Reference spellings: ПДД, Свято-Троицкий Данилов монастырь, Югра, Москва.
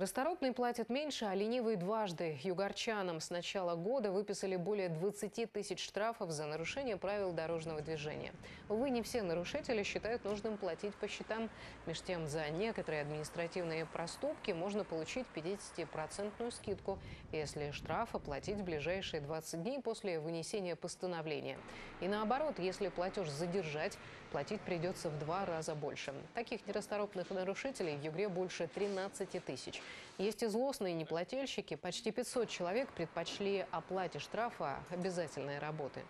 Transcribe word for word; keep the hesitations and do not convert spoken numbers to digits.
Расторопный платит меньше, а ленивый дважды. Югорчанам с начала года выписали более двадцати тысяч штрафов за нарушение правил дорожного движения. Увы, не все нарушители считают нужным платить по счетам. Меж тем, за некоторые административные проступки можно получить пятидесятипроцентную скидку, если штраф оплатить в ближайшие двадцать дней после вынесения постановления. И наоборот, если платеж задержать, платить придется в два раза больше. Таких нерасторопных нарушителей в Югре больше тринадцати тысяч. Есть и злостные неплательщики. Почти пятьсот человек предпочли оплате штрафа обязательной работы.